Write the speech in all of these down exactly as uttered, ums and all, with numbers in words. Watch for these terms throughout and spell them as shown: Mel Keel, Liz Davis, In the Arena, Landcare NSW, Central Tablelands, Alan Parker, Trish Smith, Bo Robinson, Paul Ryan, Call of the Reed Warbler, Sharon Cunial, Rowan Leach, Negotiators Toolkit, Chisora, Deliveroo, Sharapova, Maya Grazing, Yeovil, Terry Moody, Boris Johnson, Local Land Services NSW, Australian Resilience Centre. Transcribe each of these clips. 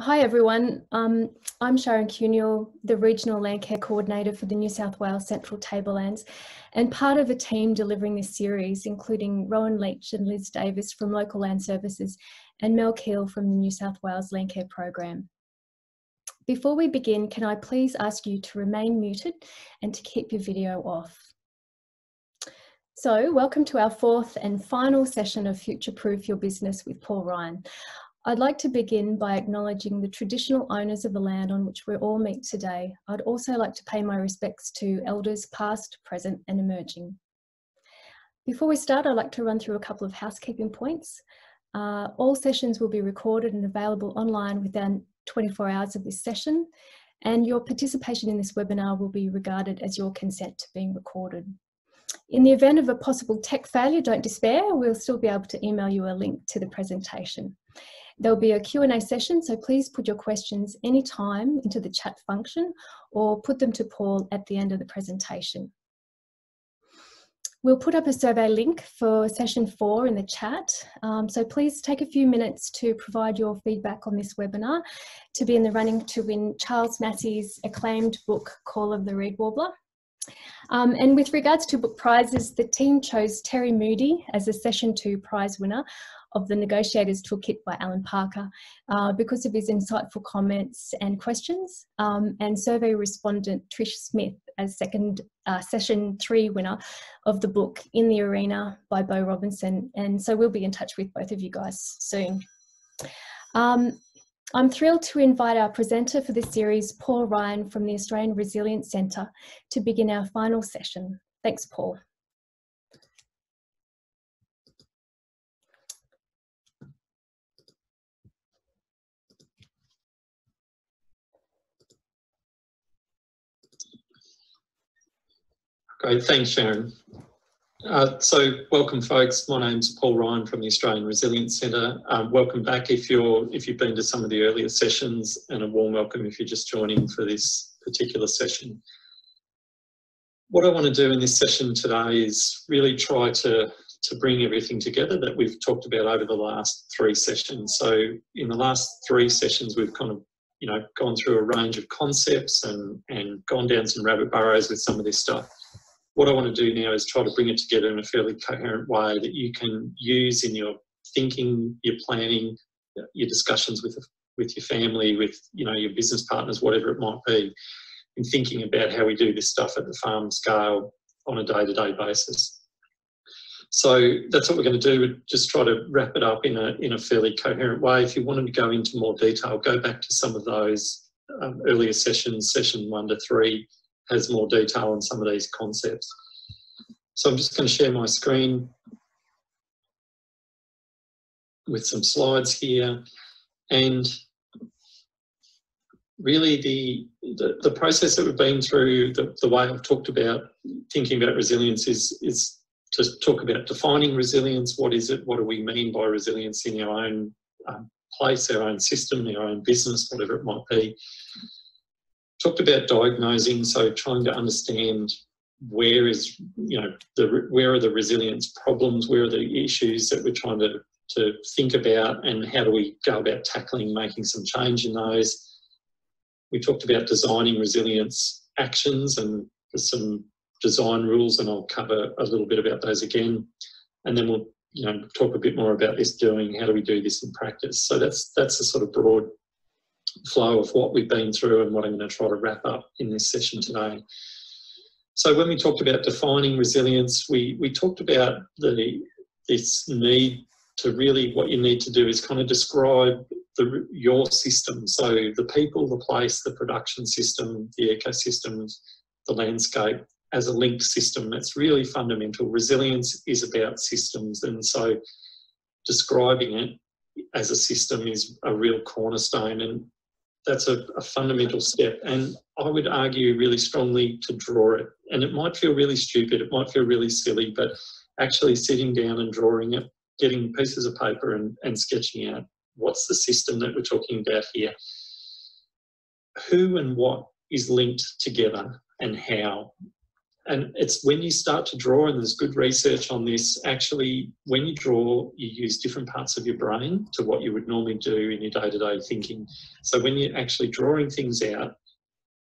Hi everyone, um, I'm Sharon Cunial, the Regional Land Care Coordinator for the New South Wales Central Tablelands, and part of a team delivering this series, including Rowan Leach and Liz Davis from Local Land Services and Mel Keel from the New South Wales Land Care Program. Before we begin, can I please ask you to remain muted and to keep your video off. So, welcome to our fourth and final session of Future Proof Your Business with Paul Ryan. I'd like to begin by acknowledging the traditional owners of the land on which we all meet today. I'd also like to pay my respects to elders past, present and emerging. Before we start, I'd like to run through a couple of housekeeping points. Uh, all sessions will be recorded and available online within twenty-four hours of this session, and your participation in this webinar will be regarded as your consent to being recorded. In the event of a possible tech failure, don't despair, we'll still be able to email you a link to the presentation. There'll be a Q and A session, so please put your questions anytime into the chat function or put them to Paul at the end of the presentation. We'll put up a survey link for session four in the chat, um, so please take a few minutes to provide your feedback on this webinar to be in the running to win Charles Massey's acclaimed book, Call of the Reed Warbler. Um, and with regards to book prizes, the team chose Terry Moody as a session two prize winner of the Negotiators Toolkit by Alan Parker uh, because of his insightful comments and questions, um, and survey respondent Trish Smith as second uh, session three winner of the book In the Arena by Bo Robinson. And so we'll be in touch with both of you guys soon. Um, I'm thrilled to invite our presenter for this series, Paul Ryan from the Australian Resilience Centre, to begin our final session. Thanks, Paul. Great, thanks Sharon. Uh, so welcome folks, my name's Paul Ryan from the Australian Resilience Centre. Um, welcome back if, you're, if you've been to some of the earlier sessions, and a warm welcome if you're just joining for this particular session. What I want to do in this session today is really try to, to bring everything together that we've talked about over the last three sessions. So in the last three sessions we've kind of you know, gone through a range of concepts and, and gone down some rabbit burrows with some of this stuff. What I want to do now is try to bring it together in a fairly coherent way that you can use in your thinking, your planning, your discussions with, with your family, with you know, your business partners, whatever it might be, in thinking about how we do this stuff at the farm scale on a day-to-day basis. So that's what we're going to do, just try to wrap it up in a, in a fairly coherent way. If you wanted to go into more detail, go back to some of those um, earlier sessions, session one to three, has more detail on some of these concepts. So I'm just going to share my screen with some slides here, and really the, the, the process that we've been through, the, the way I've talked about thinking about resilience is, is to talk about defining resilience. What is it? What do we mean by resilience in our own um, place, our own system, our own business, whatever it might be. Talked about diagnosing, so trying to understand where is, you know, the, where are the resilience problems, where are the issues that we're trying to, to think about, and how do we go about tackling, making some change in those. We talked about designing resilience actions, and there's some design rules, and I'll cover a little bit about those again. And then we'll, you know, talk a bit more about this doing, how do we do this in practice. So that's, that's a sort of broad flow of what we've been through and what I'm going to try to wrap up in this session today. So when we talked about defining resilience, we, we talked about the, this need to really, what you need to do is kind of describe the, your system. So the people, the place, the production system, the ecosystems, the landscape as a linked system. That's really fundamental. Resilience is about systems, and so describing it as a system is a real cornerstone, and that's a, a fundamental step, and I would argue really strongly to draw it. And it might feel really stupid, it might feel really silly, but actually sitting down and drawing it, getting pieces of paper and, and sketching out what's the system that we're talking about here. Who and what is linked together and how? And it's when you start to draw, and there's good research on this, actually, when you draw, you use different parts of your brain to what you would normally do in your day-to-day thinking. So when you're actually drawing things out,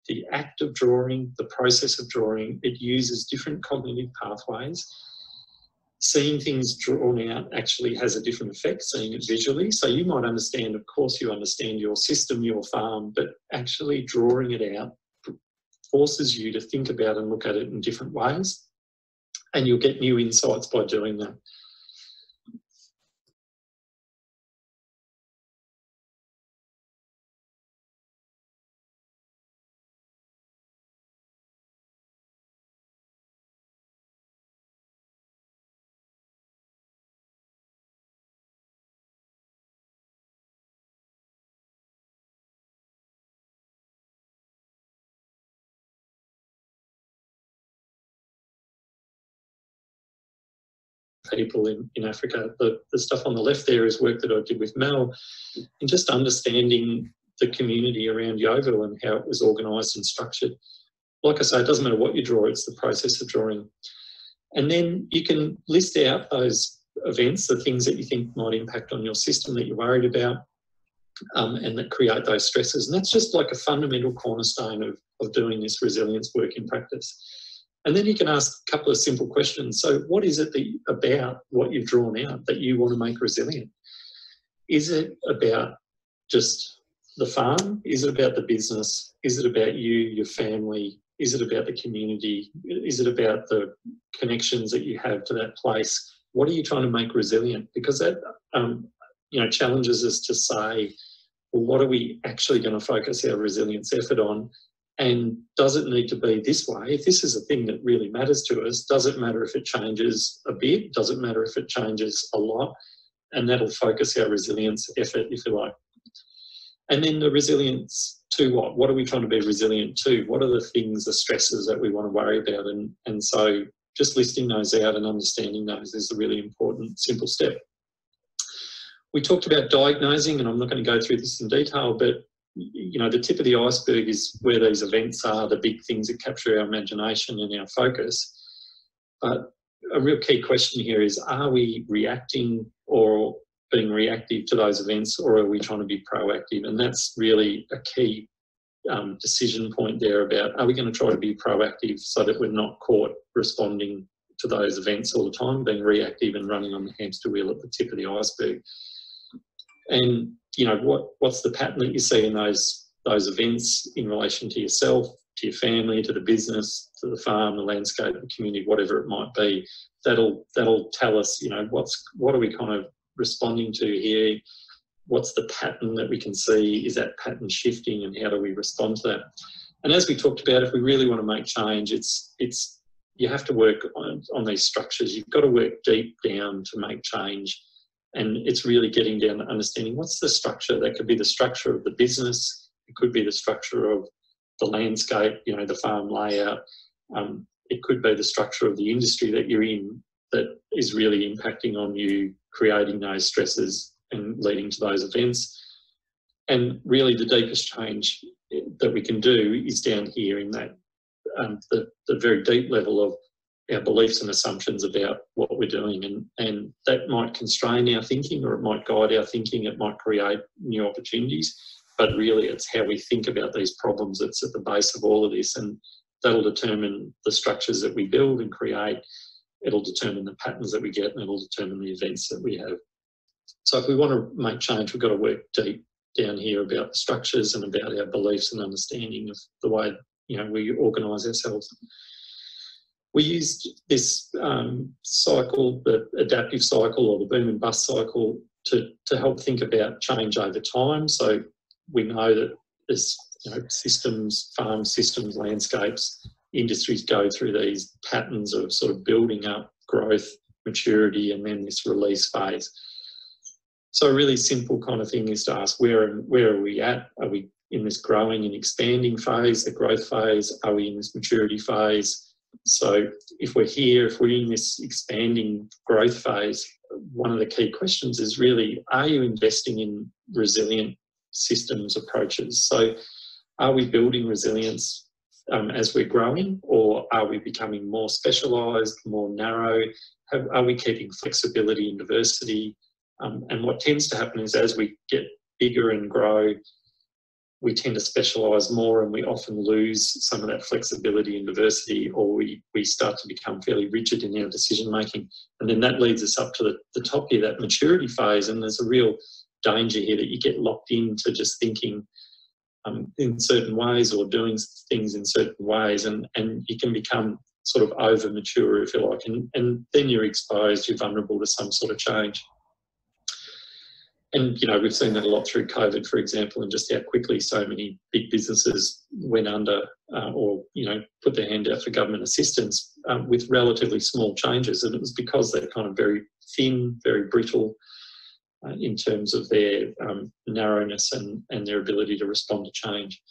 the act of drawing, the process of drawing, it uses different cognitive pathways. Seeing things drawn out actually has a different effect, seeing it visually. So you might understand, of course, you understand your system, your farm, but actually drawing it out forces you to think about and look at it in different ways, and you'll get new insights by doing that. People in, in Africa. The, the stuff on the left there is work that I did with Mel, and just understanding the community around Yeovil and how it was organised and structured. Like I say, it doesn't matter what you draw, it's the process of drawing. And then you can list out those events, the things that you think might impact on your system that you're worried about, um, and that create those stresses. And that's just like a fundamental cornerstone of, of doing this resilience work in practice. And then you can ask a couple of simple questions. So what is it that, about what you've drawn out that you want to make resilient? Is it about just the farm? Is it about the business? Is it about you, your family? Is it about the community? Is it about the connections that you have to that place? What are you trying to make resilient? Because that um, you know, challenges us to say, well, what are we actually going to focus our resilience effort on? And does it need to be this way? If this is a thing that really matters to us, does it matter if it changes a bit? Does it matter if it changes a lot? And that'll focus our resilience effort, if you like. And then the resilience to what? What are we trying to be resilient to? What are the things, the stresses that we want to worry about? And, and so just listing those out and understanding those is a really important, simple step. We talked about diagnosing, and I'm not going to go through this in detail, but you know, the tip of the iceberg is where these events are, the big things that capture our imagination and our focus. But a real key question here is, are we reacting or being reactive to those events, or are we trying to be proactive? And that's really a key um, decision point there about, are we going to try to be proactive so that we're not caught responding to those events all the time, being reactive and running on the hamster wheel at the tip of the iceberg? And you know, what, what's the pattern that you see in those, those events in relation to yourself, to your family, to the business, to the farm, the landscape, the community, whatever it might be? That'll, that'll tell us, you know, what's, what are we kind of responding to here? What's the pattern that we can see? Is that pattern shifting, and how do we respond to that? And as we talked about, if we really want to make change, it's, it's, you have to work on, on these structures. You've got to work deep down to make change. And it's really getting down to understanding what's the structure. That could be the structure of the business. It could be the structure of the landscape, you know, the farm layout. Um, it could be the structure of the industry that you're in that is really impacting on you, creating those stresses and leading to those events. And really the deepest change that we can do is down here in that, um, the, the very deep level of our beliefs and assumptions about what we're doing, and, and that might constrain our thinking, or it might guide our thinking, it might create new opportunities, but really it's how we think about these problems that's at the base of all of this, and that'll determine the structures that we build and create, it'll determine the patterns that we get, and it'll determine the events that we have. So if we want to make change, we've got to work deep down here about the structures and about our beliefs and understanding of the way, you know, we organise ourselves. We used this um, cycle, the adaptive cycle or the boom and bust cycle, to, to help think about change over time. So we know that there's, you know, systems, farm systems, landscapes, industries go through these patterns of sort of building up, growth, maturity, and then this release phase. So a really simple kind of thing is to ask, where, where are we at? Are we in this growing and expanding phase, the growth phase? Are we in this maturity phase? So if we're here, if we're in this expanding growth phase, one of the key questions is really, are you investing in resilient systems approaches? So are we building resilience um, as we're growing, or are we becoming more specialised, more narrow? Have, are we keeping flexibility and diversity? Um, and what tends to happen is as we get bigger and grow, we tend to specialise more, and we often lose some of that flexibility and diversity, or we, we start to become fairly rigid in our decision making. And then that leads us up to the, the top here, that maturity phase, and there's a real danger here that you get locked into just thinking um, in certain ways or doing things in certain ways, and, and you can become sort of over mature, if you like, and, and then you're exposed, you're vulnerable to some sort of change. And, you know, we've seen that a lot through COVID, for example, and just how quickly so many big businesses went under uh, or, you know, put their hand out for government assistance um, with relatively small changes. And it was because they're kind of very thin, very brittle uh, in terms of their um, narrowness and, and their ability to respond to change.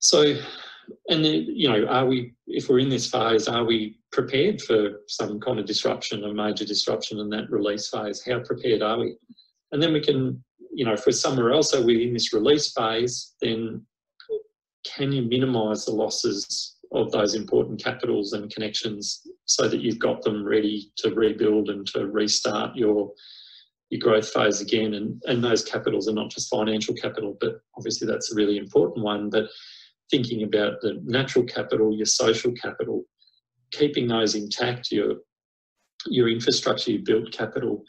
So, and then, you know, are we, if we're in this phase, are we prepared for some kind of disruption, a major disruption in that release phase? How prepared are we? And then we can, you know, if we're somewhere else, are we in this release phase, then can you minimise the losses of those important capitals and connections so that you've got them ready to rebuild and to restart your your growth phase again? And, and those capitals are not just financial capital, but obviously that's a really important one. But thinking about the natural capital, your social capital, keeping those intact, your your infrastructure, your built capital,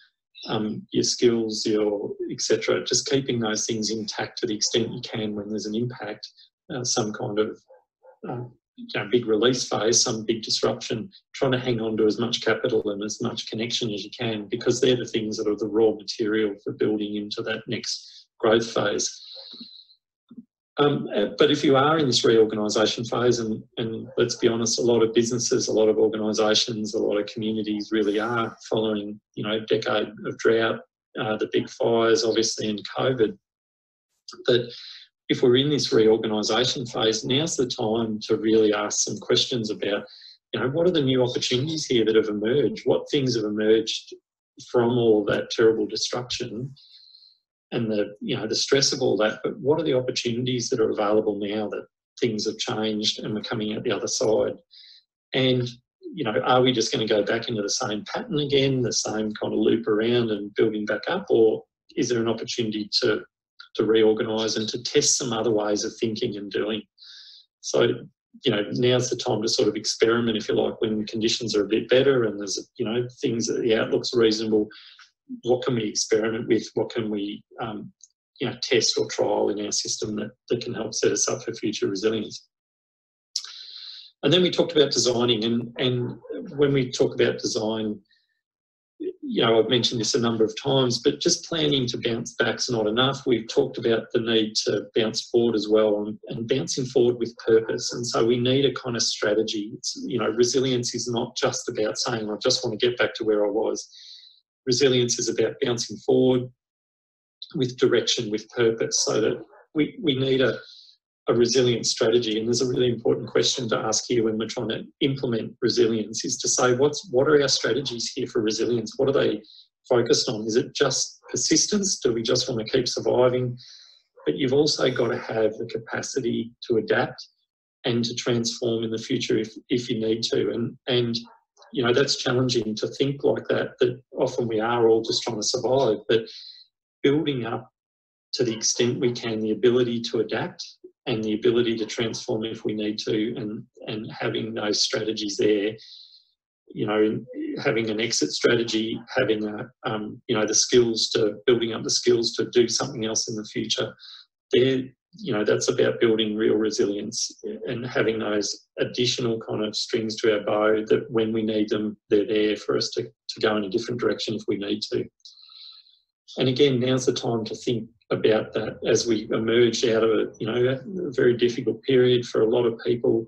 um, your skills, your et cetera. Just keeping those things intact to the extent you can when there's an impact, uh, some kind of uh, you know, big release phase, some big disruption. Trying to hang on to as much capital and as much connection as you can, because they're the things that are the raw material for building into that next growth phase. Um, but if you are in this reorganisation phase, and, and let's be honest, a lot of businesses, a lot of organisations, a lot of communities really are following, you know, a decade of drought, uh, the big fires, obviously, and COVID. But if we're in this reorganisation phase, now's the time to really ask some questions about, you know, what are the new opportunities here that have emerged? What things have emerged from all that terrible destruction and the, you know, the stress of all that, but what are the opportunities that are available now that things have changed and we're coming out the other side? And, you know, are we just going to go back into the same pattern again, the same kind of loop around and building back up, or is there an opportunity to, to reorganise and to test some other ways of thinking and doing? So, you know, now's the time to sort of experiment, if you like, when conditions are a bit better and there's, you know, things that the outlook's reasonable. What can we experiment with? What can we um, you know, test or trial in our system that, that can help set us up for future resilience? And then we talked about designing, and, and when we talk about design, you know, I've mentioned this a number of times, but just planning to bounce back's not enough. We've talked about the need to bounce forward as well, and, and bouncing forward with purpose. And so we need a kind of strategy. It's, you know, resilience is not just about saying, I just want to get back to where I was. Resilience is about bouncing forward with direction, with purpose, so that we, we need a, a resilient strategy. And there's a really important question to ask here when we're trying to implement resilience is to say, what's, what are our strategies here for resilience? What are they focused on? Is it just persistence? Do we just want to keep surviving? But you've also got to have the capacity to adapt and to transform in the future if, if you need to. And, and you know, that's challenging to think like that, that often we are all just trying to survive, but building up to the extent we can the ability to adapt and the ability to transform if we need to, and, and having those strategies there, you know, having an exit strategy, having, a, um, you know, the skills to, building up the skills to do something else in the future, they're, you know, that's about building real resilience and having those additional kind of strings to our bow that when we need them, they're there for us to, to go in a different direction if we need to. And again, now's the time to think about that as we emerge out of a, you know, a very difficult period for a lot of people.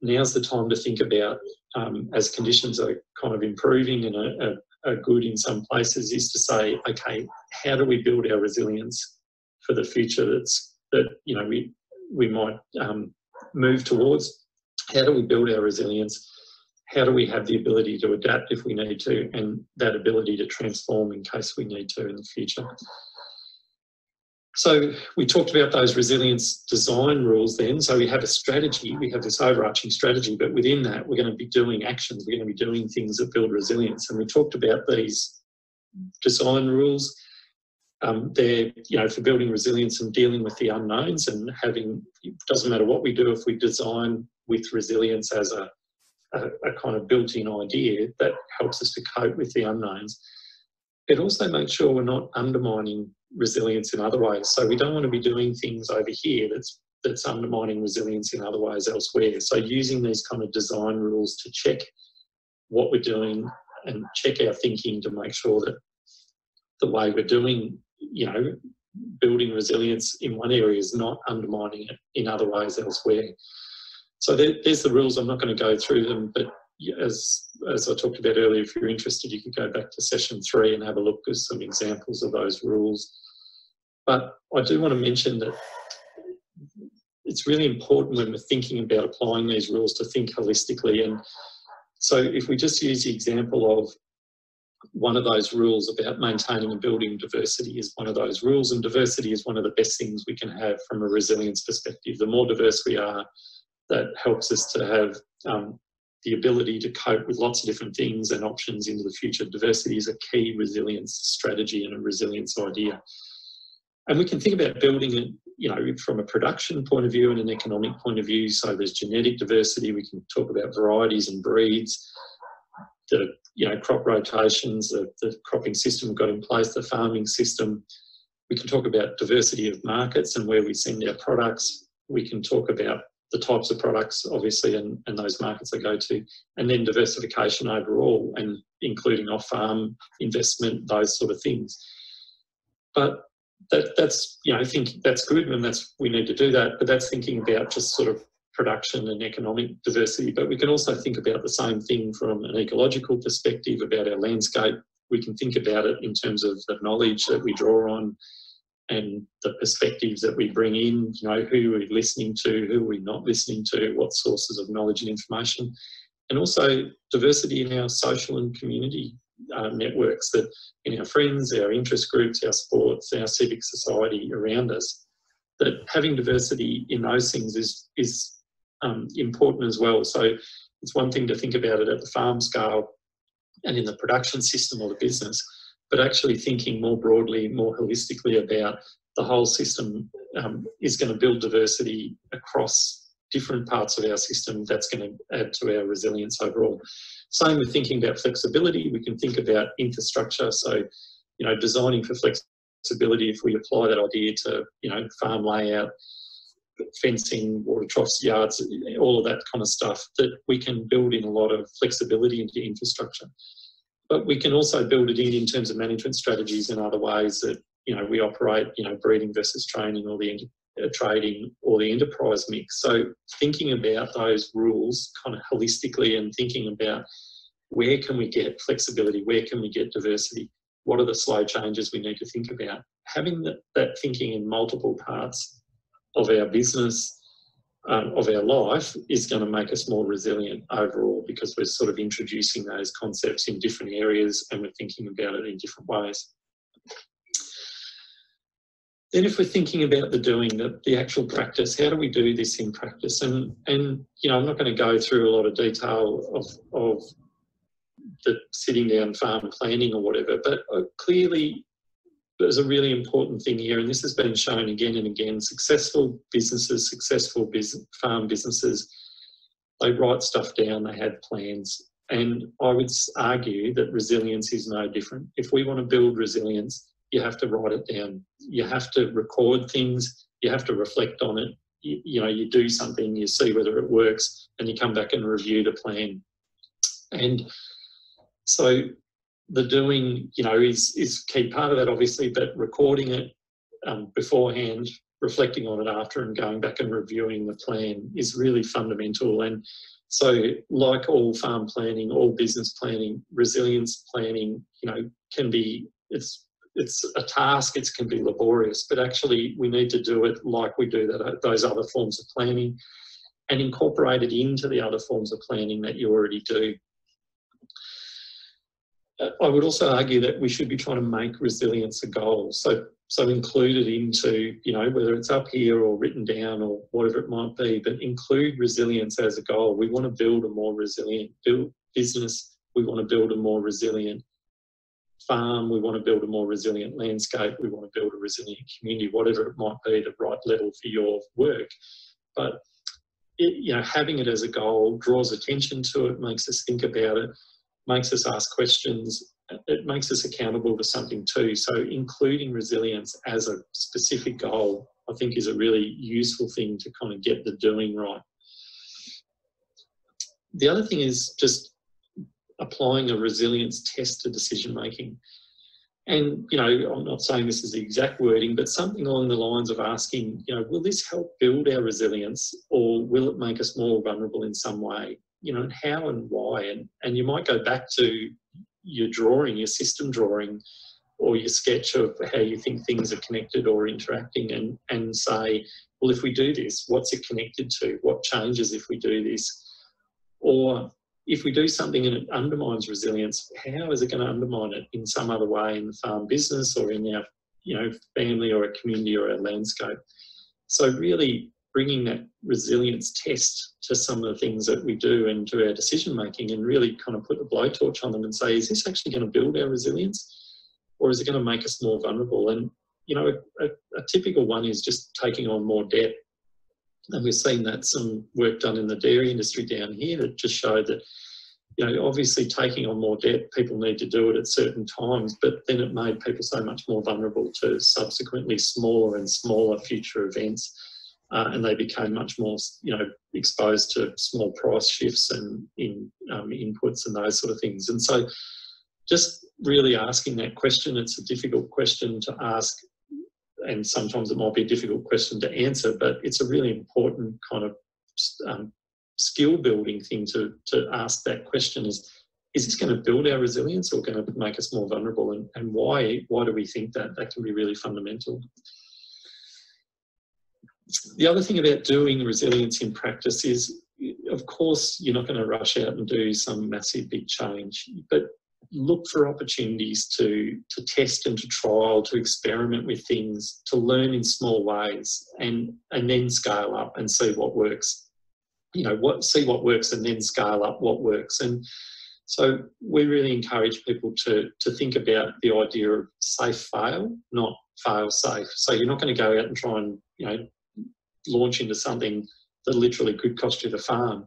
Now's the time to think about, um, as conditions are kind of improving and are, are good in some places, is to say, okay, how do we build our resilience for the future that's that, you know, we, we might um, move towards? How do we build our resilience? How do we have the ability to adapt if we need to, and that ability to transform in case we need to in the future? So we talked about those resilience design rules then. So we have a strategy, we have this overarching strategy, but within that we're going to be doing actions, we're going to be doing things that build resilience. And we talked about these design rules. Um, they're, you know, for building resilience and dealing with the unknowns, and having, it doesn't matter what we do, if we design with resilience as a, a, a kind of built-in idea, that helps us to cope with the unknowns. It also makes sure we're not undermining resilience in other ways. So we don't want to be doing things over here that's that's undermining resilience in other ways elsewhere. So using these kind of design rules to check what we're doing and check our thinking to make sure that the way we're doing, you know, building resilience in one area is not undermining it in other ways elsewhere. So there, there's the rules. I'm not going to go through them, but as as I talked about earlier, if you're interested, you can go back to session three and have a look at some examples of those rules. But I do want to mention that it's really important when we're thinking about applying these rules to think holistically. And so if we just use the example of one of those rules about maintaining and building diversity is one of those rules, and diversity is one of the best things we can have from a resilience perspective. The more diverse we are, that helps us to have um, the ability to cope with lots of different things and options into the future. Diversity is a key resilience strategy and a resilience idea. And we can think about building it, you know, from a production point of view and an economic point of view. So there's genetic diversity. We can talk about varieties and breeds, the, you know, crop rotations, the, the cropping system we've got in place, the farming system. We can talk about diversity of markets and where we send our products. We can talk about the types of products, obviously, and, and those markets they go to, and then diversification overall, and including off-farm investment, those sort of things. But that, that's, you know, I think that's good, and that's, we need to do that, but that's thinking about just sort of production and economic diversity. But we can also think about the same thing from an ecological perspective about our landscape. We can think about it in terms of the knowledge that we draw on and the perspectives that we bring in, you know, who are we listening to, who are we not listening to, what sources of knowledge and information, and also diversity in our social and community uh, networks, that in our friends, our interest groups, our sports, our civic society around us, that having diversity in those things is, is um, important as well. So it's one thing to think about it at the farm scale and in the production system or the business, but actually thinking more broadly, more holistically about the whole system um, is going to build diversity across different parts of our system. That's going to add to our resilience overall. Same with thinking about flexibility. We can think about infrastructure. So, you know, designing for flexibility, if we apply that idea to, you know, farm layout, fencing, water troughs, yards, all of that kind of stuff, that we can build in a lot of flexibility into infrastructure. But we can also build it in in terms of management strategies and other ways that, you know, we operate, you know, breeding versus training, or the uh, trading or the enterprise mix. So thinking about those rules kind of holistically and thinking about where can we get flexibility, where can we get diversity, what are the slow changes we need to think about. Having that, that thinking in multiple parts of our business, Um, of our life, is going to make us more resilient overall, because we're sort of introducing those concepts in different areas and we're thinking about it in different ways. Then if we're thinking about the doing, the, the actual practice, how do we do this in practice? And, and you know, I'm not going to go through a lot of detail of, of the sitting down farm planning or whatever, but clearly there's a really important thing here, and this has been shown again and again. Successful businesses, successful business, farm businesses, they write stuff down, they have plans. And I would argue that resilience is no different. If we want to build resilience, you have to write it down. You have to record things, you have to reflect on it. You, you know, you do something, you see whether it works, and you come back and review the plan. And so the doing, you know, is is key part of that, obviously, but recording it um, beforehand, reflecting on it after, and going back and reviewing the plan is really fundamental. And so, like all farm planning, all business planning, resilience planning, you know, can be, it's it's a task, it can be laborious, but actually we need to do it like we do that those other forms of planning, and incorporate it into the other forms of planning that you already do. I would also argue that we should be trying to make resilience a goal. So, so include it into, you know, whether it's up here or written down or whatever it might be, but include resilience as a goal. We want to build a more resilient build business. We want to build a more resilient farm. We want to build a more resilient landscape. We want to build a resilient community, whatever it might be, the right level for your work. But, it, you know, having it as a goal draws attention to it, makes us think about it, makes us ask questions. It makes us accountable to something too. So including resilience as a specific goal, I think, is a really useful thing to kind of get the doing right. The other thing is just applying a resilience test to decision making. And, you know, I'm not saying this is the exact wording, but something along the lines of asking, you know, will this help build our resilience, or will it make us more vulnerable in some way? You know, and how and why? And, and you might go back to your drawing, your system drawing, or your sketch of how you think things are connected or interacting, and, and say, well, if we do this, what's it connected to? What changes if we do this? Or if we do something and it undermines resilience, how is it going to undermine it in some other way in the farm business or in our, you know, family or a community or a landscape? So really bringing that resilience test to some of the things that we do and to our decision making, and really kind of put the blowtorch on them and say, is this actually going to build our resilience, or is it going to make us more vulnerable? And, you know, a, a typical one is just taking on more debt. And we've seen that some work done in the dairy industry down here that just showed that, you know, obviously taking on more debt, people need to do it at certain times, but then it made people so much more vulnerable to subsequently smaller and smaller future events. Uh, and they became much more, you know, exposed to small price shifts and in um, inputs and those sort of things. And so just really asking that question, it's a difficult question to ask, and sometimes it might be a difficult question to answer, but it's a really important kind of um, skill building thing to, to ask that question is, is this going to build our resilience or going to make us more vulnerable? And, and why, why do we think that? That can be really fundamental. The other thing about doing resilience in practice is, of course, you're not going to rush out and do some massive big change, but look for opportunities to, to test and to trial, to experiment with things, to learn in small ways, and, and then scale up and see what works. You know, what, see what works and then scale up what works. And so we really encourage people to, to think about the idea of safe fail, not fail safe. So you're not going to go out and try and, you know, launch into something that literally could cost you the farm.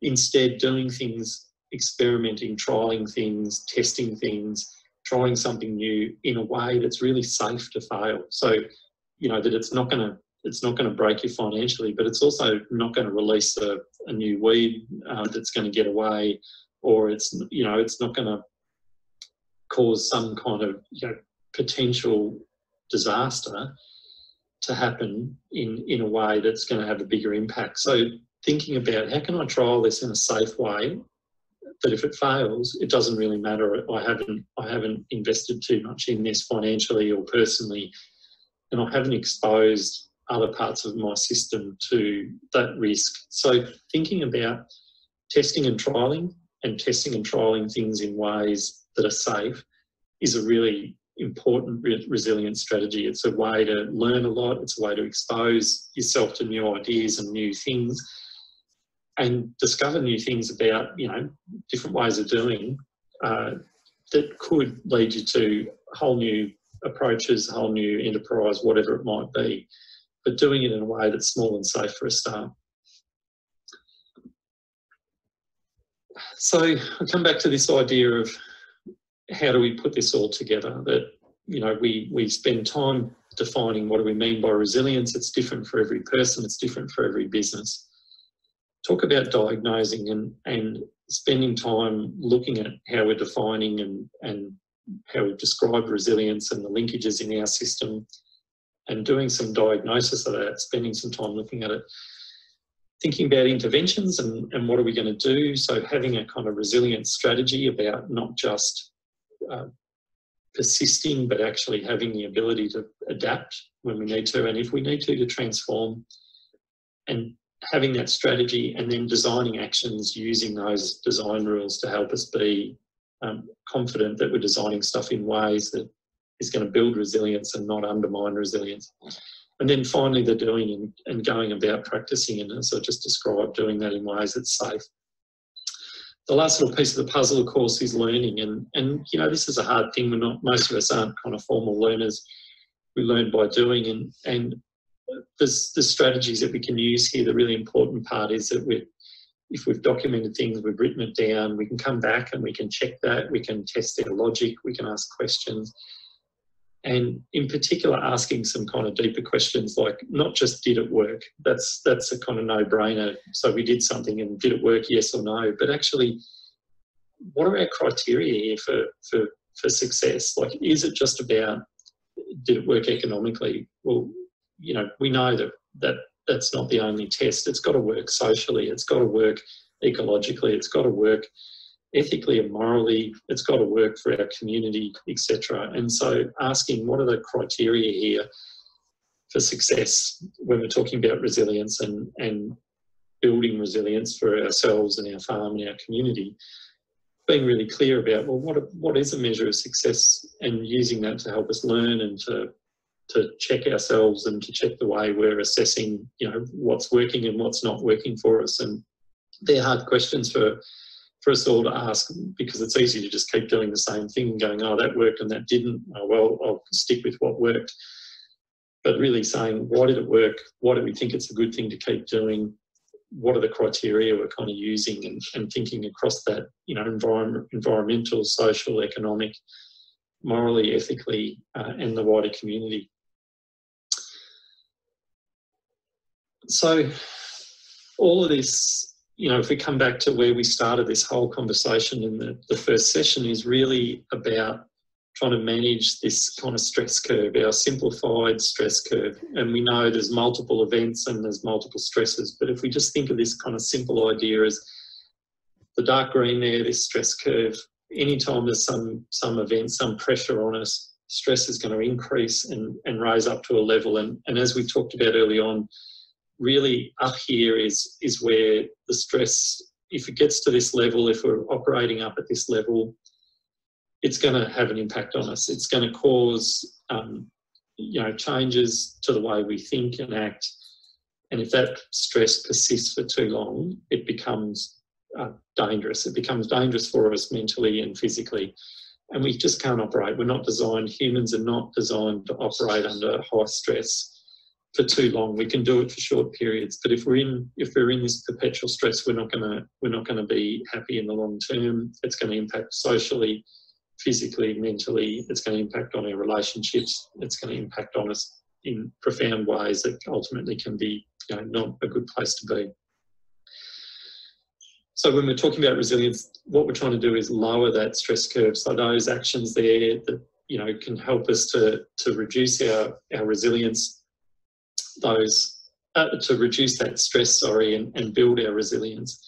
Instead, doing things, experimenting, trialing things, testing things, trying something new in a way that's really safe to fail. So, you know, that it's not going to it's not going to break you financially, but it's also not going to release a, a new weed uh, that's going to get away, or it's, you know, it's not going to cause some kind of, you know, potential disaster to happen in, in a way that's going to have a bigger impact. So thinking about how can I trial this in a safe way, that if it fails, it doesn't really matter. I haven't, I haven't invested too much in this financially or personally, and I haven't exposed other parts of my system to that risk. So thinking about testing and trialing and testing and trialing things in ways that are safe is a really important re resilience strategy. It's a way to learn a lot. It's a way to expose yourself to new ideas and new things, and discover new things about, you know, different ways of doing uh, that could lead you to whole new approaches, whole new enterprise, whatever it might be, but doing it in a way that's small and safe for a start. So I come back to this idea of how do we put this all together? That, you know, we, we spend time defining what do we mean by resilience. It's different for every person. It's different for every business. Talk about diagnosing and, and spending time looking at how we're defining and, and how we describe resilience and the linkages in our system, and doing some diagnosis of that, spending some time looking at it. Thinking about interventions and, and what are we going to do? So having a kind of resilience strategy about not just Uh, persisting, but actually having the ability to adapt when we need to, and if we need to, to transform, and having that strategy, and then designing actions using those design rules to help us be um, confident that we're designing stuff in ways that is going to build resilience and not undermine resilience. And then finally, the doing and going about practicing, and as I just described, doing that in ways that's safe. The last little piece of the puzzle, of course, is learning. And, and you know, this is a hard thing. We're not, most of us aren't kind of formal learners. We learn by doing, and, and there's the strategies that we can use here. The really important part is that we're, if we've documented things, we've written it down, we can come back and we can check that, we can test their logic, we can ask questions. And in particular, asking some kind of deeper questions like, not just did it work? That's, that's a kind of no-brainer. So we did something and did it work, yes or no? But actually, what are our criteria here for, for, for success? Like, is it just about, did it work economically? Well, you know, we know that, that that's not the only test. It's got to work socially. It's got to work ecologically. It's got to work ethically and morally. It's got to work for our community, et cetera. And so asking what are the criteria here for success when we're talking about resilience and, and building resilience for ourselves and our farm and our community. Being really clear about, well, what, what is a measure of success, and using that to help us learn and to, to check ourselves and to check the way we're assessing, you know, what's working and what's not working for us. And they're hard questions for, for us all to ask, because it's easy to just keep doing the same thing and going, oh, that worked and that didn't. Oh, well, I'll stick with what worked. But really saying, why did it work? Why do we think it's a good thing to keep doing? What are the criteria we're kind of using, and, and thinking across that, you know, environment, environmental, social, economic, morally, ethically, uh, and the wider community. So all of this, you know, if we come back to where we started this whole conversation in the, the first session, is really about trying to manage this kind of stress curve, our simplified stress curve. And we know there's multiple events and there's multiple stresses, but if we just think of this kind of simple idea as the dark green there, this stress curve, anytime there's some, some event, some pressure on us, stress is going to increase and, and rise up to a level. And, and as we talked about early on, really up here is, is where the stress, if it gets to this level, if we're operating up at this level, it's going to have an impact on us. It's going to cause, um, you know, changes to the way we think and act. And if that stress persists for too long, it becomes uh, dangerous. It becomes dangerous for us mentally and physically. And we just can't operate. We're not designed, humans are not designed to operate under high stress for too long. We can do it for short periods, but if we're in, if we're in this perpetual stress, we're not going to, we're not going to be happy in the long term. It's going to impact socially, physically, mentally. It's going to impact on our relationships. It's going to impact on us in profound ways that ultimately can be, you know, not a good place to be. So when we're talking about resilience, what we're trying to do is lower that stress curve. So those actions there that, you know, can help us to, to reduce our, our resilience, those, uh, to reduce that stress, sorry, and, and build our resilience.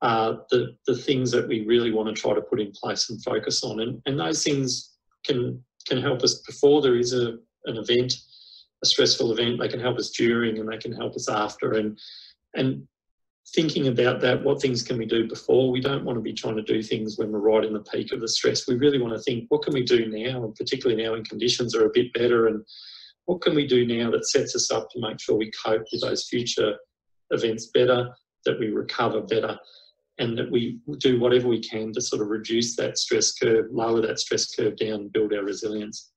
Uh, the, the things that we really want to try to put in place and focus on. And, and those things can, can help us before there is a, an event, a stressful event. They can help us during, and they can help us after. And, and thinking about that, what things can we do before? We don't want to be trying to do things when we're right in the peak of the stress. We really want to think, what can we do now? And particularly now when conditions are a bit better, and what can we do now that sets us up to make sure we cope with those future events better, that we recover better, and that we do whatever we can to sort of reduce that stress curve, lower that stress curve down, and build our resilience.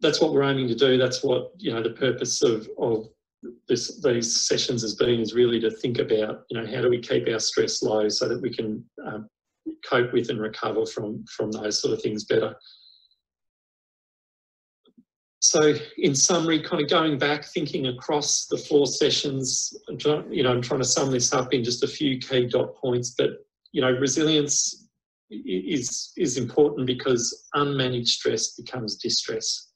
That's what we're aiming to do. That's what, you know, the purpose of, of this, these sessions has been, is really to think about, you know, how do we keep our stress low so that we can um, cope with and recover from, from those sort of things better. So in summary, kind of going back, thinking across the four sessions, I'm trying, you know, I'm trying to sum this up in just a few key dot points, but, you know, resilience is, is important because unmanaged stress becomes distress.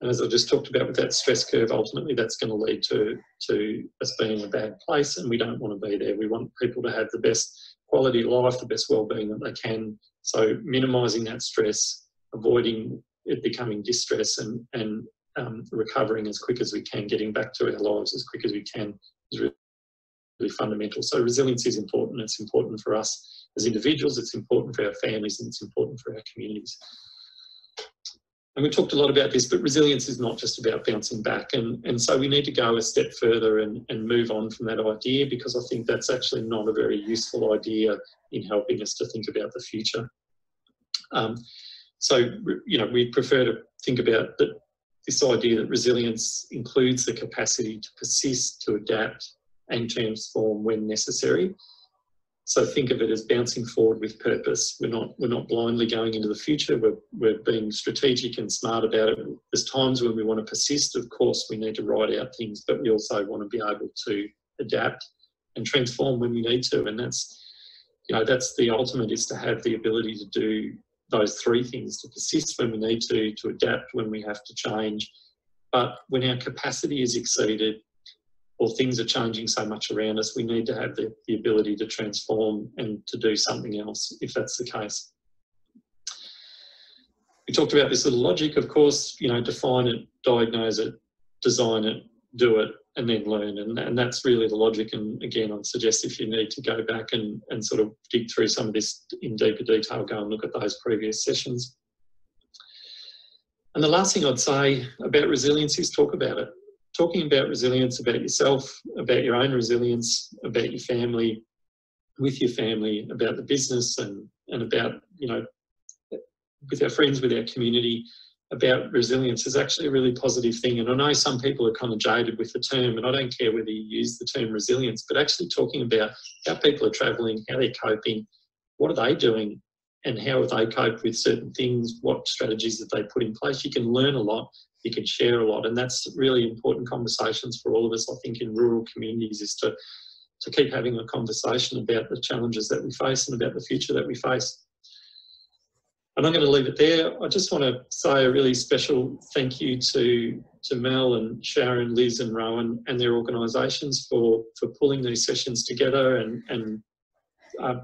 And as I just talked about with that stress curve, ultimately that's going to lead to, to us being in a bad place, and we don't want to be there. We want people to have the best quality of life, the best wellbeing that they can. So minimising that stress, avoiding it becoming distress, and, and um, recovering as quick as we can, getting back to our lives as quick as we can, is really, really fundamental. So resilience is important. It's important for us. as individuals, it's important for our families, and it's important for our communities. And we talked a lot about this, but resilience is not just about bouncing back. And, and so we need to go a step further and, and move on from that idea, because I think that's actually not a very useful idea in helping us to think about the future. Um, so, you know, we prefer to think about that, this idea that resilience includes the capacity to persist, to adapt and transform when necessary. So think of it as bouncing forward with purpose. We're not, we're not blindly going into the future. We're, we're being strategic and smart about it. There's times when we want to persist. Of course, we need to ride out things, but we also want to be able to adapt and transform when we need to. And that's, you know, that's the ultimate, is to have the ability to do those three things: to persist when we need to, to adapt when we have to change. But when our capacity is exceeded, or things are changing so much around us, we need to have the, the ability to transform and to do something else if that's the case. We talked about this little logic, of course, you know, define it, diagnose it, design it, do it, and then learn. And, and that's really the logic. And again, I'd suggest if you need to go back and, and sort of dig through some of this in deeper detail, go and look at those previous sessions. And the last thing I'd say about resilience is talk about it. Talking about resilience, about yourself, about your own resilience, about your family, with your family, about the business, and, and about, you know, with our friends, with our community, about resilience is actually a really positive thing. And I know some people are kind of jaded with the term, and I don't care whether you use the term resilience, but actually talking about how people are travelling, how they're coping, what are they doing, and how have they coped with certain things, what strategies have they put in place. You can learn a lot. You can share a lot, and that's really important conversations for all of us, I think, in rural communities, is to, to keep having a conversation about the challenges that we face and about the future that we face. And I'm going to leave it there. I just want to say a really special thank you to, to Mel and Sharon, Liz and Rowan and their organisations for, for pulling these sessions together and, and uh,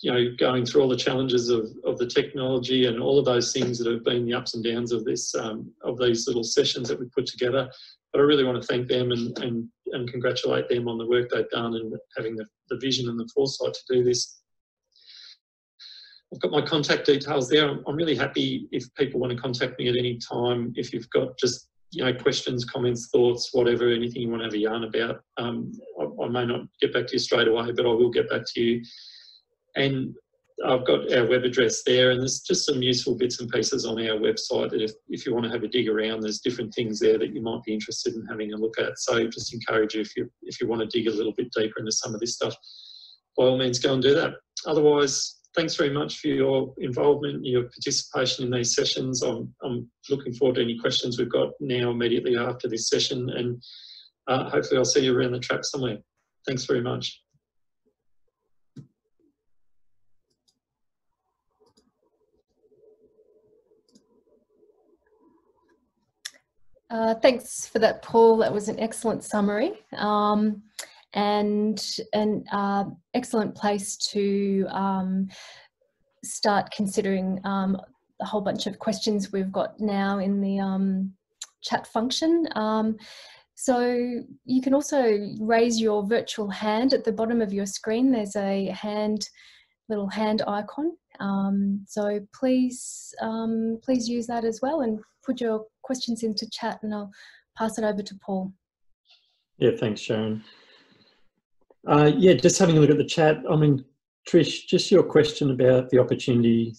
you know, going through all the challenges of, of the technology and all of those things that have been the ups and downs of this, um, of these little sessions that we put together. But I really want to thank them and, and, and congratulate them on the work they've done and having the, the vision and the foresight to do this. I've got my contact details there. I'm, I'm really happy if people want to contact me at any time, if you've got just, you know, questions, comments, thoughts, whatever, anything you want to have a yarn about. Um, I, I may not get back to you straight away, but I will get back to you. And I've got our web address there, and there's just some useful bits and pieces on our website that if, if you want to have a dig around, there's different things there that you might be interested in having a look at. So just encourage you, if you, if you want to dig a little bit deeper into some of this stuff, by all means go and do that. Otherwise, thanks very much for your involvement and your participation in these sessions. I'm, I'm looking forward to any questions we've got now immediately after this session, and uh, hopefully I'll see you around the track somewhere. Thanks very much. Uh, thanks for that, Paul. That was an excellent summary, um, and an uh, excellent place to um, start considering um, a whole bunch of questions we've got now in the um, chat function. Um, so you can also raise your virtual hand at the bottom of your screen. There's a hand, little hand icon. Um, so please, um, please use that as well and put your questions into chat, and I'll pass it over to Paul. Yeah, thanks, Sharon. Uh, yeah, just having a look at the chat. I mean, Trish, just your question about the opportunity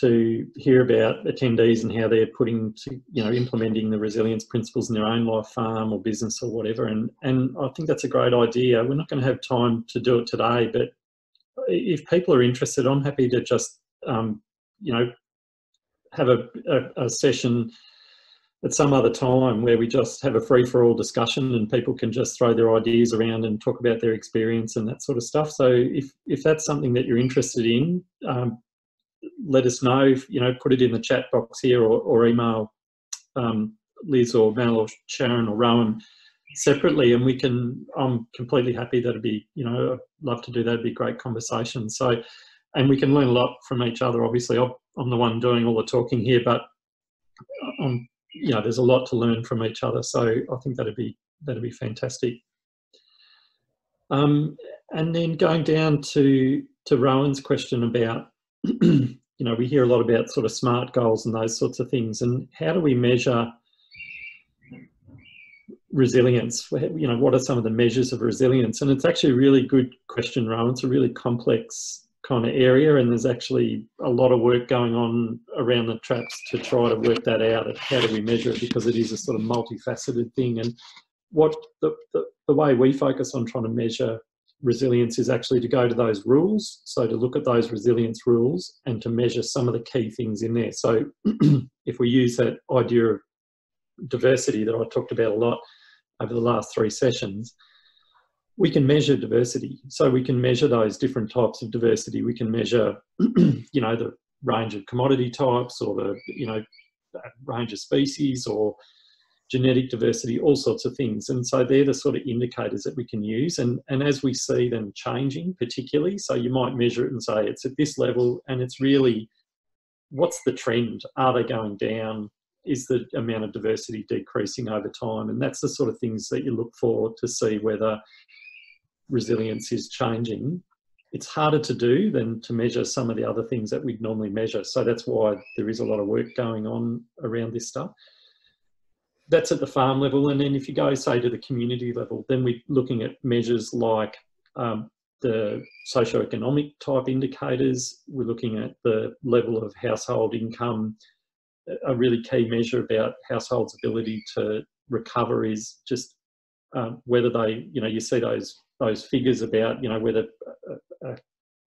to hear about attendees and how they're putting to, you know, implementing the resilience principles in their own life, farm or business or whatever. And, and I think that's a great idea. We're not going to have time to do it today, but if people are interested, I'm happy to just, um, you know, have a, a, a session at some other time where we just have a free-for-all discussion and people can just throw their ideas around and talk about their experience and that sort of stuff. So if, if that's something that you're interested in, um, let us know, if, you know, put it in the chat box here, or, or email um, Liz or Mel or Sharon or Rowan separately, and we can, I'm completely happy, that'd be, you know, I'd love to do that, it'd be great conversation. So, and we can learn a lot from each other. Obviously I'm the one doing all the talking here, but I'm, you know, there's a lot to learn from each other, so I think that'd be that'd be fantastic. Um, and then going down to to Rowan's question about, you know, we hear a lot about sort of SMART goals and those sorts of things, and how do we measure resilience? You know, what are some of the measures of resilience? And it's actually a really good question, Rowan. It's a really complex kind of area, and there's actually a lot of work going on around the traps to try to work that out, of how do we measure it, because it is a sort of multifaceted thing. And what the, the, the way we focus on trying to measure resilience is actually to go to those rules, so to look at those resilience rules and to measure some of the key things in there. So if we use that idea of diversity that I talked about a lot over the last three sessions, we can measure diversity. So we can measure those different types of diversity. We can measure, you know, the range of commodity types, or the, you know, range of species, or genetic diversity, all sorts of things. And so they're the sort of indicators that we can use. And, and as we see them changing, particularly, so you might measure it and say it's at this level, and it's really, what's the trend? Are they going down? Is the amount of diversity decreasing over time? And that's the sort of things that you look for to see whether resilience is changing. It's harder to do than to measure some of the other things that we'd normally measure. So that's why there is a lot of work going on around this stuff. That's at the farm level. And then if you go, say, to the community level, then we're looking at measures like um, the socioeconomic type indicators. We're looking at the level of household income. A really key measure about households' ability to recover is just um, whether they, you know, you see those those figures about, you know, whether a, a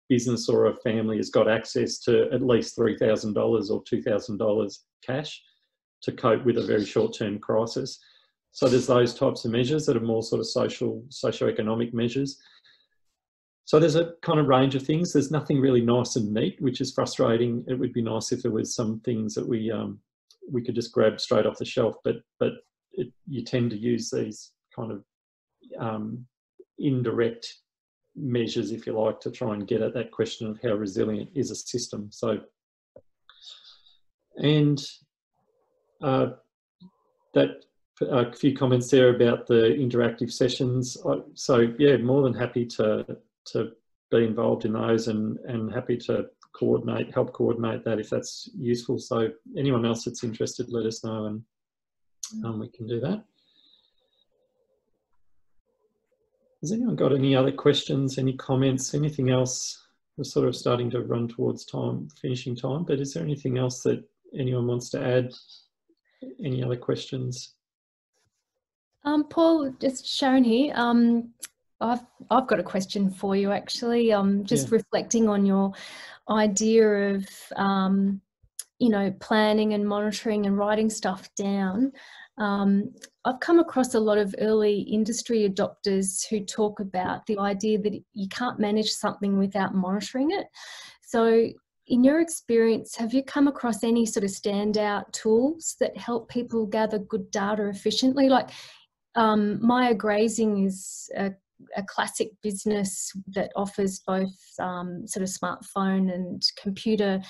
business or a family has got access to at least three thousand dollars or two thousand dollars cash to cope with a very short-term crisis. So there's those types of measures that are more sort of social, socioeconomic measures. So there's a kind of range of things. There's nothing really nice and neat, which is frustrating. It would be nice if there was some things that we um, we could just grab straight off the shelf, but but it, you tend to use these kind of um, indirect measures, if you like, to try and get at that question of how resilient is a system. So, and uh, that. A few comments there about the interactive sessions. So yeah, more than happy to to be involved in those, and and happy to coordinate, help coordinate that if that's useful. So anyone else that's interested, let us know, and um, we can do that. Has anyone got any other questions, any comments, anything else? We're sort of starting to run towards time, finishing time, but is there anything else that anyone wants to add? Any other questions? Um, Paul, just Sharon here. Um, I've I've got a question for you actually. Um, just yeah. reflecting on your idea of um, you know, planning and monitoring and writing stuff down. Um, I've come across a lot of early industry adopters who talk about the idea that you can't manage something without monitoring it. So, in your experience, have you come across any sort of standout tools that help people gather good data efficiently? Like, Um, Maya Grazing is a, a classic business that offers both um, sort of smartphone and computer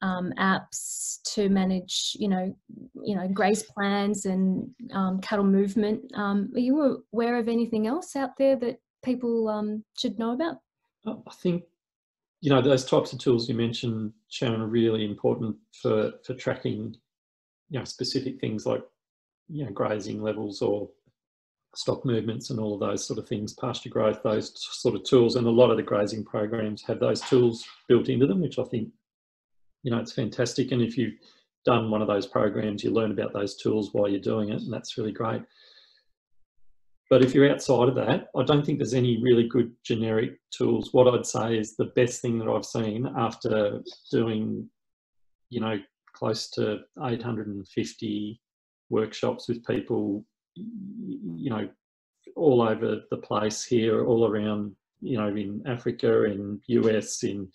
um, apps to manage, you know, you know, graze plans and um, cattle movement. Um, are you aware of anything else out there that people um, should know about? I think, you know, those types of tools you mentioned, Sharon, are really important for for tracking, you know, specific things like, you know, grazing levels or stock movements and all of those sort of things, pasture growth, those sort of tools. And a lot of the grazing programs have those tools built into them, which I think, you know, it's fantastic. And if you've done one of those programs, you learn about those tools while you're doing it, and that's really great. But if you're outside of that, I don't think there's any really good generic tools. What I'd say is the best thing that I've seen after doing, you know, close to eight hundred and fifty workshops with people, you know, all over the place here, all around, you know, in Africa, in U S, in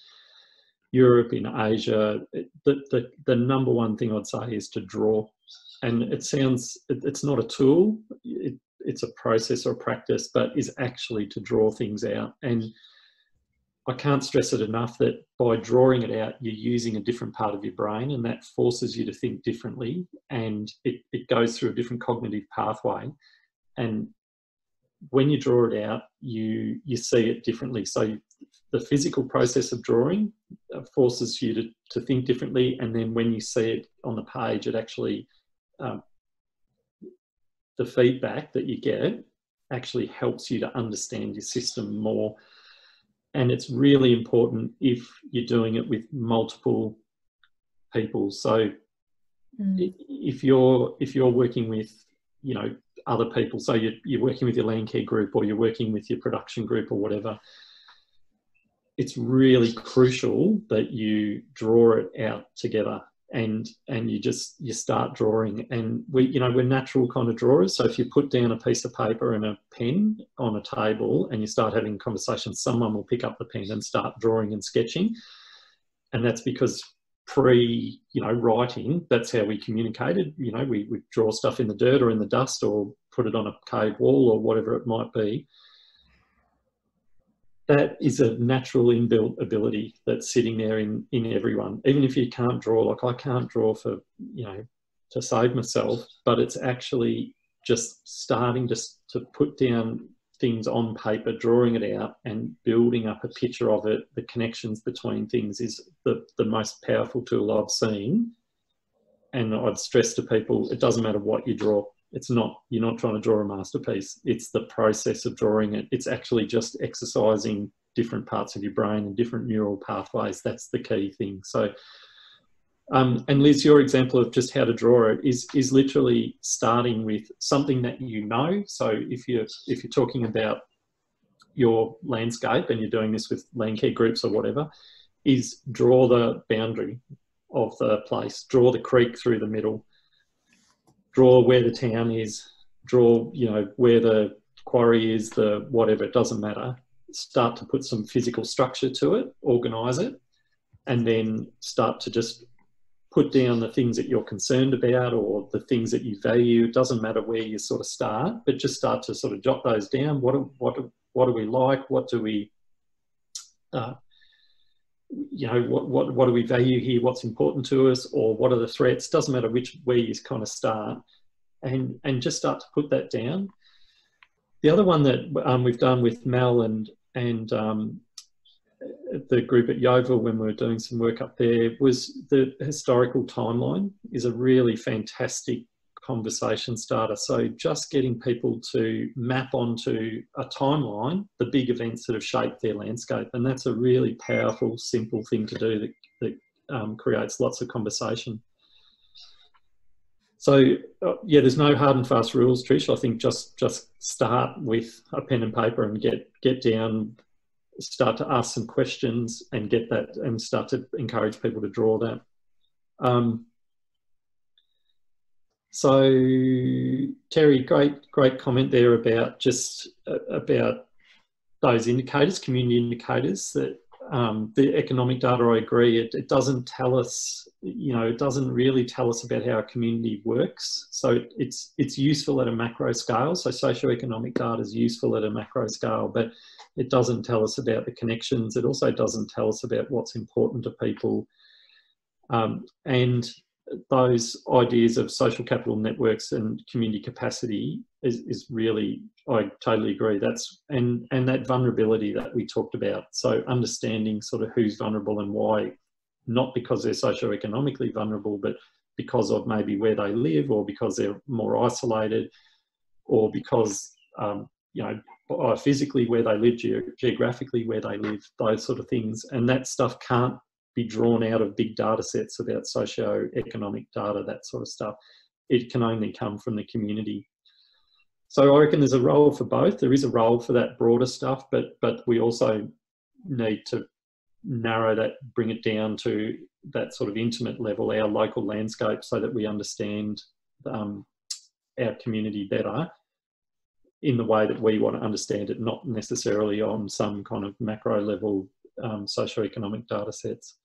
Europe, in Asia, the, the, the number one thing I'd say is to draw. And it sounds, it, it's not a tool, it, it's a process or a practice, but is actually to draw things out. And I can't stress it enough that by drawing it out, you're using a different part of your brain, and that forces you to think differently, and it, it goes through a different cognitive pathway. And when you draw it out, you you see it differently. So the physical process of drawing forces you to, to think differently, and then when you see it on the page, it actually, um, the feedback that you get actually helps you to understand your system more. And it's really important if you're doing it with multiple people. So mm. if you're if you're working with, you know, other people, so you're, you're working with your land care group or you're working with your production group or whatever, it's really crucial that you draw it out together, and and you just you start drawing. And we, you know, we're natural kind of drawers, so if you put down a piece of paper and a pen on a table and you start having conversations, someone will pick up the pen and start drawing and sketching. And that's because pre, you know, writing, that's how we communicated. You know, we would draw stuff in the dirt or in the dust or put it on a cave wall or whatever it might be. That is a natural inbuilt ability that's sitting there in, in everyone. Even if you can't draw, like I can't draw for, you know, to save myself, but it's actually just starting just to put down things on paper, drawing it out and building up a picture of it, the connections between things is the, the most powerful tool I've seen. And I've stressed to people, it doesn't matter what you draw. It's not, you're not trying to draw a masterpiece. It's the process of drawing it. It's actually just exercising different parts of your brain and different neural pathways. That's the key thing. So, um, and Liz, your example of just how to draw it is, is literally starting with something that you know. So if you're, if you're talking about your landscape and you're doing this with land care groups or whatever, is draw the boundary of the place, draw the creek through the middle, draw where the town is, draw, you know, where the quarry is, the whatever, it doesn't matter. Start to put some physical structure to it, organise it, and then start to just put down the things that you're concerned about or the things that you value. It doesn't matter where you sort of start, but just start to sort of jot those down. What do, what do, what do we like? What do we, uh, you know, what, what, what do we value here? What's important to us? Or what are the threats? Doesn't matter which, where you kind of start, and, and just start to put that down. The other one that um, we've done with Mel and, and um, the group at Yeovil when we were doing some work up there was the historical timeline is a really fantastic conversation starter. So just getting people to map onto a timeline the big events that have shaped their landscape, and that's a really powerful, simple thing to do that, that um, creates lots of conversation. So uh, yeah, there's no hard and fast rules, Trish. I think just just start with a pen and paper and get get down, start to ask some questions and get that, and start to encourage people to draw that. Um, So Terry, great, great comment there about just uh, about those indicators, community indicators. That um, the economic data, I agree, it, it doesn't tell us, you know, it doesn't really tell us about how a community works. So it, it's it's useful at a macro scale. So socioeconomic data is useful at a macro scale, but it doesn't tell us about the connections. It also doesn't tell us about what's important to people, um, and those ideas of social capital networks and community capacity is, is really, I totally agree. That's, and, and that vulnerability that we talked about. So understanding sort of who's vulnerable and why, not because they're socioeconomically vulnerable, but because of maybe where they live or because they're more isolated or because, um, you know, physically where they live, ge- geographically where they live, those sort of things. And that stuff can't be drawn out of big data sets about socio-economic data, that sort of stuff. It can only come from the community. So I reckon there's a role for both. There is a role for that broader stuff, but but we also need to narrow that, bring it down to that sort of intimate level, our local landscape, so that we understand um, our community better in the way that we want to understand it, not necessarily on some kind of macro level um, socioeconomic data sets.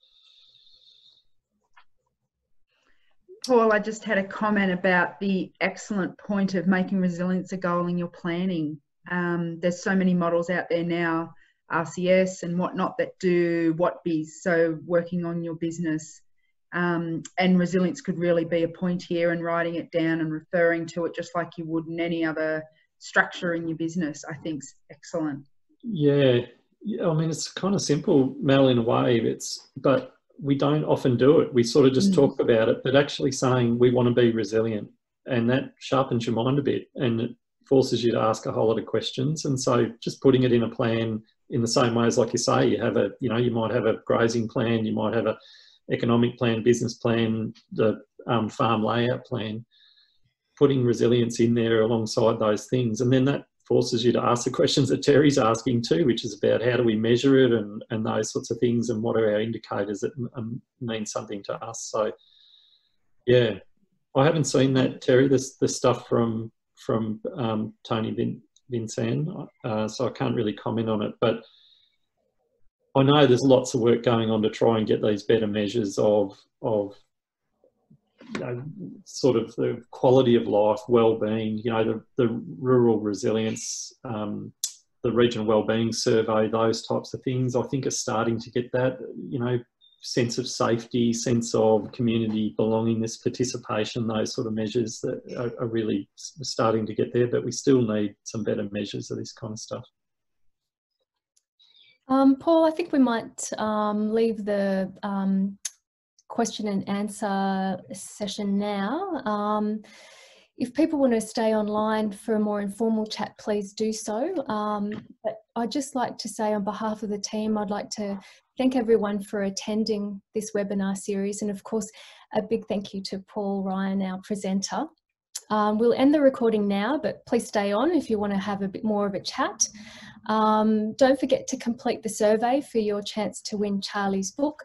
Paul, I just had a comment about the excellent point of making resilience a goal in your planning. Um, there's so many models out there now, R C S and whatnot, that do what-bys, so working on your business. Um, and resilience could really be a point here, and writing it down and referring to it just like you would in any other structure in your business, I think, is excellent. Yeah. Yeah, I mean, it's kind of simple, Mel, in a way, it's, but we don't often do it. We sort of just mm. talk about it, but actually saying we want to be resilient, and that sharpens your mind a bit and it forces you to ask a whole lot of questions. And so just putting it in a plan in the same way as, like you say, you have a, you know, you might have a grazing plan, you might have a economic plan, business plan, the um, farm layout plan, putting resilience in there alongside those things. And then that forces you to ask the questions that Terry's asking too, which is about how do we measure it and, and those sorts of things, and what are our indicators that um, mean something to us. So, yeah, I haven't seen that, Terry, this, this stuff from, from um, Tony Vin, Vincent, uh, so I can't really comment on it. But I know there's lots of work going on to try and get these better measures of, of you know, sort of the quality of life, well-being, you know, the, the rural resilience, um, the regional wellbeing survey, those types of things, I think are starting to get that, you know, sense of safety, sense of community belongingness, participation, those sort of measures that are, are really starting to get there, but we still need some better measures of this kind of stuff. Um, Paul, I think we might um, leave the um, question and answer session now. Um, if people want to stay online for a more informal chat, please do so. Um, but I'd just like to say, on behalf of the team, I'd like to thank everyone for attending this webinar series, and of course a big thank you to Paul Ryan, our presenter. Um, we'll end the recording now, but please stay on if you want to have a bit more of a chat. Um, don't forget to complete the survey for your chance to win Charlie's book.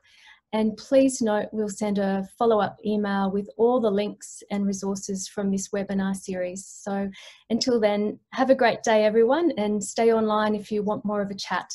And please note, we'll send a follow-up email with all the links and resources from this webinar series. So until then, have a great day, everyone, and stay online if you want more of a chat.